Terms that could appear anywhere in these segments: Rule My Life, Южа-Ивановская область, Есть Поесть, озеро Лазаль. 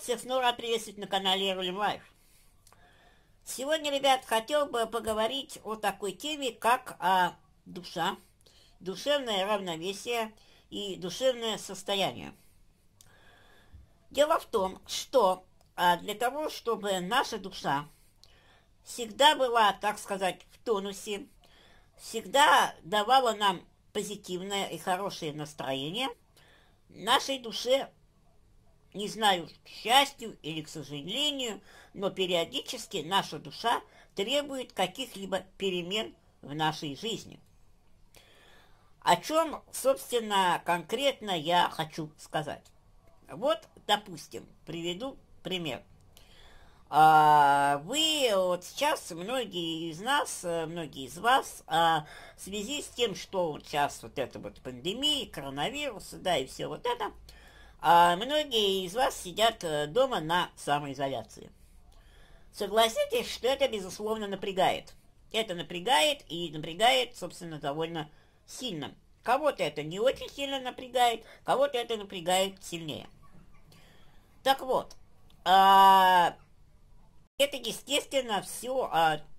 Всех снова рад приветствовать на канале Rule My Life. Сегодня, ребят, хотел бы поговорить о такой теме, как душа, душевное равновесие и душевное состояние. Дело в том, что для того, чтобы наша душа всегда была, так сказать, в тонусе, всегда давала нам позитивное и хорошее настроение, нашей душе, не знаю, к счастью или к сожалению, но периодически наша душа требует каких-либо перемен в нашей жизни. О чем, собственно, конкретно я хочу сказать. Вот, допустим, приведу пример. Вы вот сейчас, многие из вас, в связи с тем, что вот сейчас вот эта вот пандемия, коронавирус, да, и все вот это, многие из вас сидят дома на самоизоляции. Согласитесь, что это, безусловно, напрягает. Это напрягает и напрягает, собственно, довольно сильно. Кого-то это не очень сильно напрягает, кого-то это напрягает сильнее. Так вот, это, естественно, все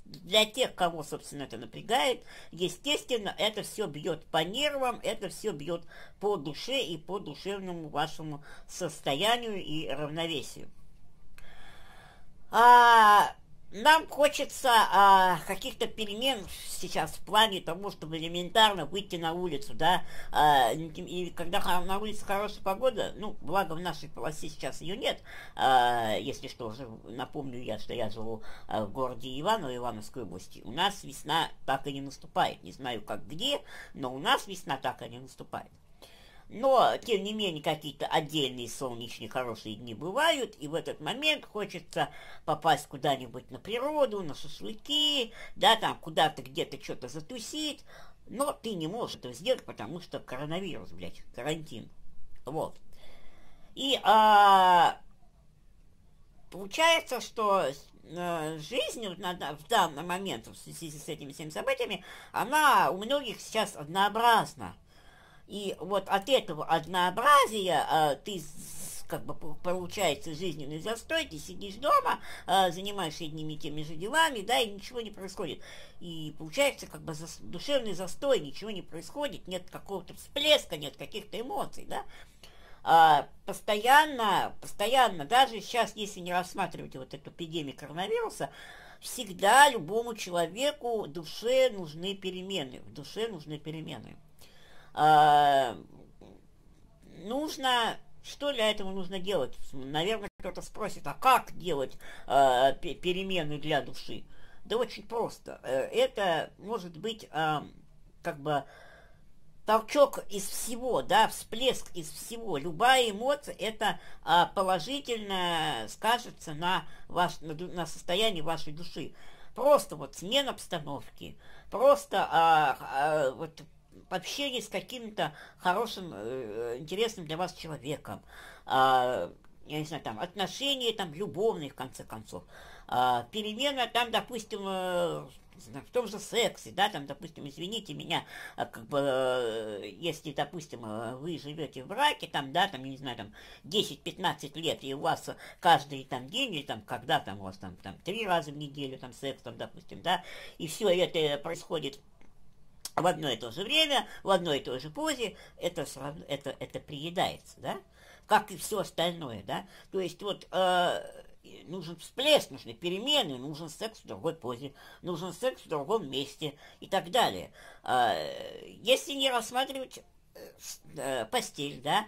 для тех, кого, собственно, это напрягает, естественно, это все бьет по нервам, это все бьет по душе и по душевному вашему состоянию и равновесию. Нам хочется каких-то перемен сейчас в плане того, чтобы элементарно выйти на улицу, да, и когда на улице хорошая погода, ну, благо в нашей полосе сейчас ее нет, если что, напомню я, что я живу в городе Ивановской области, у нас весна так и не наступает, не знаю как где, но у нас весна так и не наступает. Но, тем не менее, какие-то отдельные солнечные хорошие дни бывают, и в этот момент хочется попасть куда-нибудь на природу, на шашлыки, да, там куда-то где-то что-то затусить, но ты не можешь это сделать, потому что коронавирус, блядь, карантин. Вот. И получается, что жизнь в данный момент, в связи с этими всеми событиями, она у многих сейчас однообразна. И вот от этого однообразия ты, как бы, получается, жизненный застой, ты сидишь дома, занимаешься одними и теми же делами, да, и ничего не происходит. И получается, как бы, душевный застой, ничего не происходит, нет какого-то всплеска, нет каких-то эмоций, да. Постоянно, даже сейчас, если не рассматривать вот эту эпидемию коронавируса, всегда любому человеку в душе нужны перемены, Что для этого нужно делать? Наверное, кто-то спросит, а как делать перемены для души? Да очень просто. Это может быть как бы толчок из всего, да, всплеск из всего. Любая эмоция, это положительно скажется на состоянии вашей души. Просто вот смена обстановки, просто вот общение с каким-то хорошим, интересным для вас человеком, я не знаю, там, отношения там любовные, в конце концов, перемена там, допустим, в том же сексе, да, там, допустим, извините меня, как бы, если, допустим, вы живете в браке, там, да, там, я не знаю, там, 10-15 лет, и у вас каждый там день, или там, когда там у вас там 3 раза в неделю, там, секс, там, допустим, да, и все это происходит в одно и то же время, в одной и той же позе, это приедается, да? Как и все остальное, да? То есть вот нужен всплеск, нужны перемены, нужен секс в другой позе, нужен секс в другом месте и так далее. Если не рассматривать постель, да,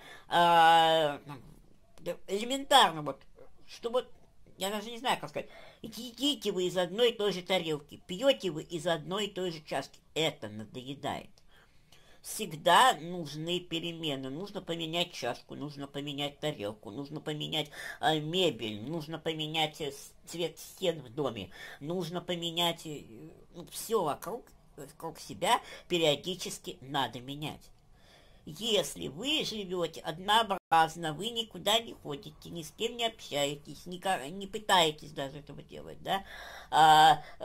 элементарно вот, что вот, я даже не знаю, как сказать. Едите вы из одной и той же тарелки, пьете вы из одной и той же чашки. Это надоедает. всегда нужны перемены. Нужно поменять чашку, нужно поменять тарелку, нужно поменять мебель, нужно поменять цвет стен в доме, нужно поменять все вокруг себя, периодически надо менять. Если вы живете однообразно, вы никуда не ходите, ни с кем не общаетесь, не пытаетесь даже этого делать, да,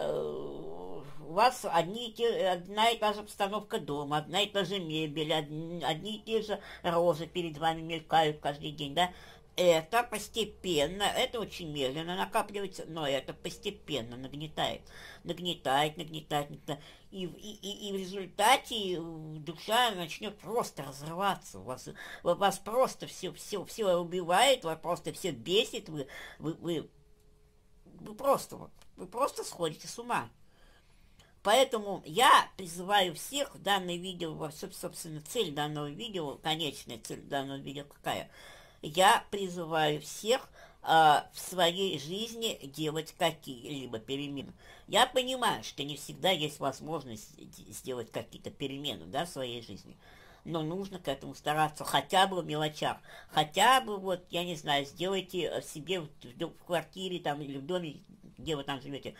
у вас одна и та же обстановка дома, одна и та же мебель, одни и те же розы перед вами мелькают каждый день, да, это постепенно, это очень медленно накапливается, но это постепенно нагнетает. И в результате душа начнет просто разрываться. Вас просто все убивает, вас просто все бесит, вы просто сходите с ума. Поэтому я призываю всех в данное видео, собственно, цель данного видео, конечная цель данного видео какая? Я призываю всех в своей жизни делать какие-либо перемены. Я понимаю, что не всегда есть возможность сделать какие-то перемены, да, в своей жизни. Но нужно к этому стараться хотя бы в мелочах. Хотя бы, вот, я не знаю, сделайте себе в квартире там, или в доме, где вы там живете,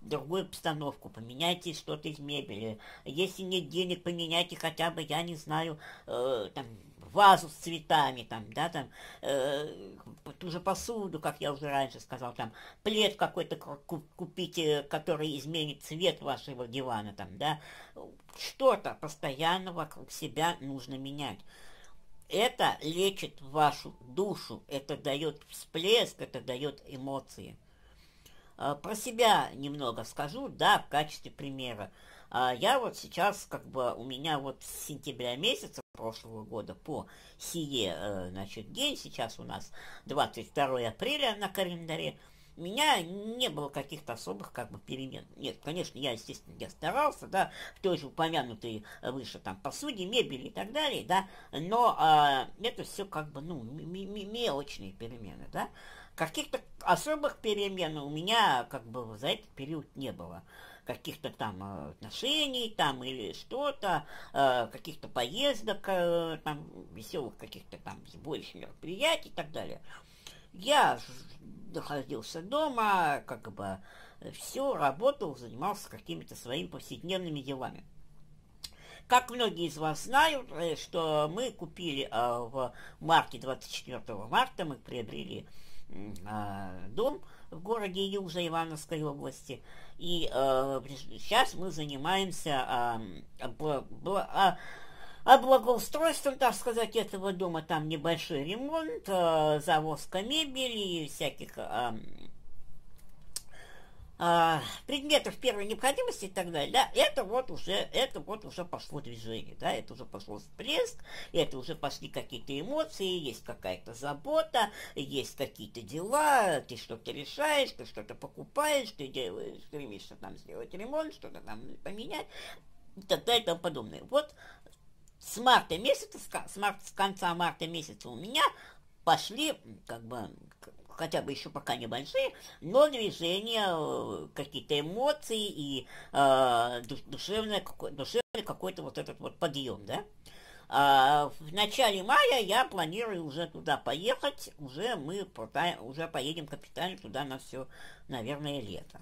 другую обстановку, поменяйте что-то из мебели. Если нет денег, поменяйте хотя бы, я не знаю, там, вазу с цветами, там, да, там, ту же посуду, как я уже раньше сказал, там, плед какой-то купите, который изменит цвет вашего дивана, там, да, что-то постоянно вокруг себя нужно менять. Это лечит вашу душу, это дает всплеск, это дает эмоции. Про себя немного скажу, да, в качестве примера. Я вот сейчас, как бы, у меня вот с сентября месяца прошлого года по сие, значит, день, сейчас у нас 22 апреля на календаре, у меня не было каких-то особых, как бы, перемен. Нет, конечно, я, естественно, я старался, да, в той же упомянутой выше, там, посуде, мебели и так далее, да, но это все, как бы, ну, мелочные перемены, да. Каких-то особых перемен у меня, как бы, за этот период не было. Каких-то там отношений, там, или что-то, каких-то поездок, там, веселых каких-то там сборищ, мероприятий и так далее. Я находился дома, как бы, все, работал, занимался какими-то своими повседневными делами. Как многие из вас знают, что мы купили в марте, 24 марта мы приобрели дом в городе Южа-Ивановской области. И сейчас мы занимаемся благоустройством, так сказать, этого дома. Там небольшой ремонт, завозка мебели и всяких предметов первой необходимости и так далее, да, это вот уже пошло движение, да, это уже пошло всплеск, это уже пошли какие-то эмоции, есть какая-то забота, есть какие-то дела, ты что-то решаешь, ты что-то покупаешь, ты делаешь, стремишься там сделать ремонт, что-то там поменять и так далее и тому подобное. Вот с конца марта месяца у меня пошли, как бы, хотя бы еще пока небольшие, но движения, какие-то эмоции и душевный какой-то вот этот вот подъем, да. В начале мая я планирую уже туда поехать, уже поедем капитально туда на все, наверное, лето.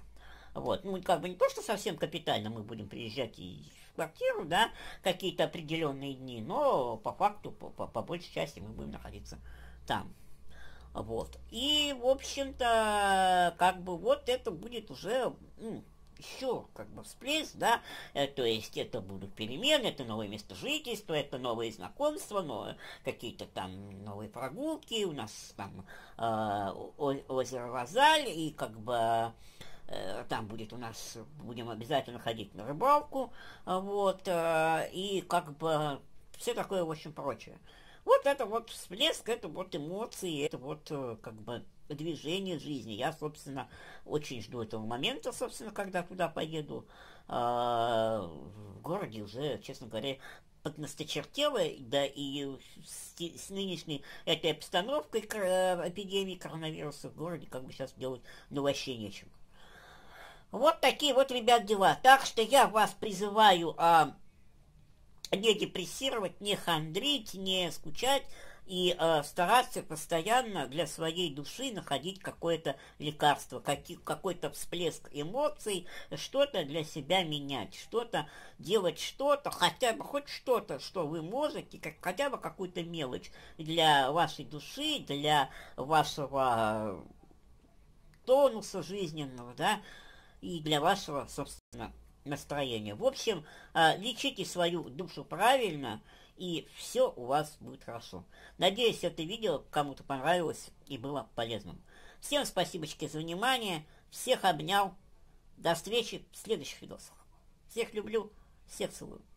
Вот, ну, как бы не то, что совсем капитально мы будем приезжать и в квартиру, да, какие-то определенные дни, но по факту, по большей части мы будем находиться там. Вот. И, в общем-то, как бы, вот это будет уже, ну, еще, как бы, всплеск, да, то есть это будут перемены, это новое место жительства, это новые знакомства, но какие-то там новые прогулки, у нас там озеро Лазаль, и, как бы, там будет у нас, будем обязательно ходить на рыбалку, вот, и, как бы, все такое, в общем, прочее. Вот это вот всплеск, это вот эмоции, это вот, как бы, движение жизни. Я, собственно, очень жду этого момента, собственно, когда туда поеду. В городе уже, честно говоря, поднасточертело, да, и с нынешней этой обстановкой эпидемии коронавируса в городе, как бы, сейчас делать, ну, вообще нечем. Вот такие вот, ребят, дела. Так что я вас призываю не депрессировать, не хандрить, не скучать и стараться постоянно для своей души находить какое-то лекарство, какой-то всплеск эмоций, что-то для себя менять, что-то делать, что-то, хотя бы хоть что-то, что вы можете, хотя бы какую-то мелочь для вашей души, для вашего тонуса жизненного, да, и для вашего, собственно, настроения. В общем, лечите свою душу правильно, и все у вас будет хорошо. Надеюсь, это видео кому-то понравилось и было полезным. Всем спасибочки за внимание, всех обнял, до встречи в следующих видосах. Всех люблю, всех целую.